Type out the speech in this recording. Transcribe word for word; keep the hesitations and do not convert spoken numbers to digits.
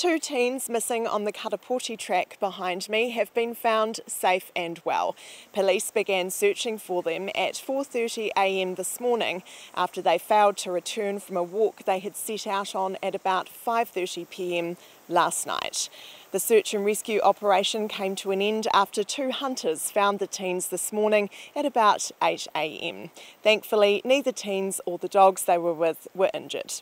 Two teens missing on the Karapoti track behind me have been found safe and well. Police began searching for them at four thirty a m this morning after they failed to return from a walk they had set out on at about five thirty p m last night. The search and rescue operation came to an end after two hunters found the teens this morning at about eight a m Thankfully, neither teens or the dogs they were with were injured.